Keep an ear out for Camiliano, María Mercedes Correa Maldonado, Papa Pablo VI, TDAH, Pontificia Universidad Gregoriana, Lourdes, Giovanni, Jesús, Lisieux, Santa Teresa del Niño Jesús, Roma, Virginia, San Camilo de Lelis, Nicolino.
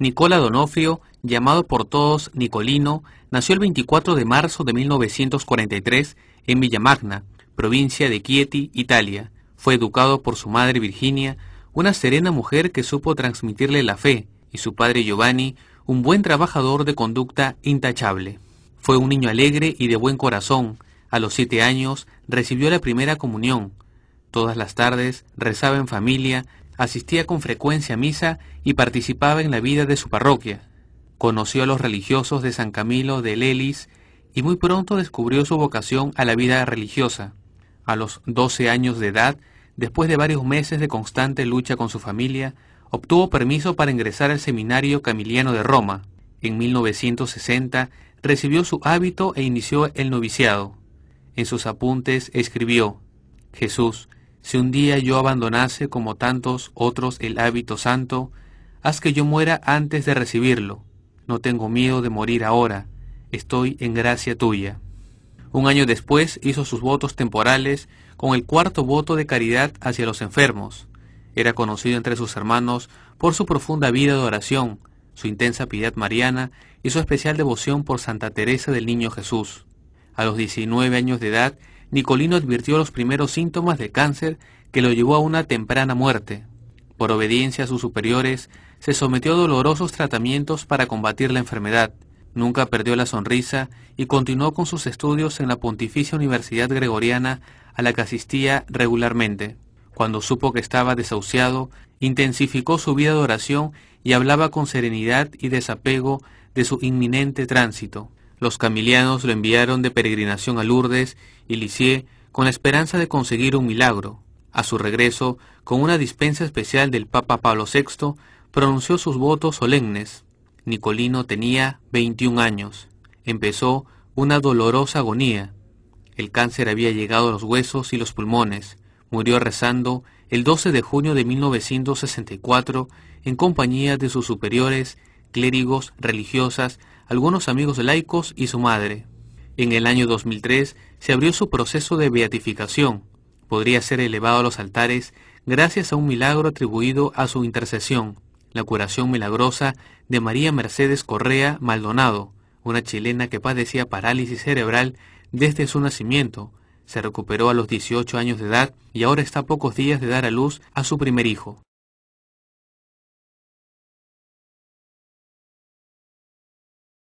Nicola D'Onofrio, llamado por todos Nicolino, nació el 24 de marzo de 1943 en Villamagna, provincia de Chieti, Italia. Fue educado por su madre Virginia, una serena mujer que supo transmitirle la fe, y su padre Giovanni, un buen trabajador de conducta intachable. Fue un niño alegre y de buen corazón. A los 7 años recibió la primera comunión. Todas las tardes rezaba en familia, asistía con frecuencia a misa y participaba en la vida de su parroquia. Conoció a los religiosos de San Camilo de Lelis y muy pronto descubrió su vocación a la vida religiosa. A los 12 años de edad, después de varios meses de constante lucha con su familia, obtuvo permiso para ingresar al seminario Camiliano de Roma. En 1960 recibió su hábito e inició el noviciado. En sus apuntes escribió: Jesús, si un día yo abandonase como tantos otros el hábito santo, haz que yo muera antes de recibirlo. No tengo miedo de morir ahora, estoy en gracia tuya. Un año después hizo sus votos temporales con el 4.º voto de caridad hacia los enfermos. Era conocido entre sus hermanos por su profunda vida de oración, su intensa piedad mariana y su especial devoción por Santa Teresa del Niño Jesús. A los 19 años de edad, Nicolino advirtió los primeros síntomas de cáncer que lo llevó a una temprana muerte. Por obediencia a sus superiores, se sometió a dolorosos tratamientos para combatir la enfermedad. Nunca perdió la sonrisa y continuó con sus estudios en la Pontificia Universidad Gregoriana, a la que asistía regularmente. Cuando supo que estaba desahuciado, intensificó su vida de oración y hablaba con serenidad y desapego de su inminente tránsito. Los camilianos lo enviaron de peregrinación a Lourdes y Lisieux con la esperanza de conseguir un milagro. A su regreso, con una dispensa especial del Papa Pablo VI, pronunció sus votos solemnes. Nicolino tenía 21 años. Empezó una dolorosa agonía. El cáncer había llegado a los huesos y los pulmones. Murió rezando el 12 de junio de 1964 en compañía de sus superiores, clérigos, religiosas, algunos amigos laicos y su madre. En el año 2003 se abrió su proceso de beatificación. Podría ser elevado a los altares gracias a un milagro atribuido a su intercesión, la curación milagrosa de María Mercedes Correa Maldonado, una chilena que padecía parálisis cerebral desde su nacimiento. Se recuperó a los 18 años de edad y ahora está a pocos días de dar a luz a su primer hijo.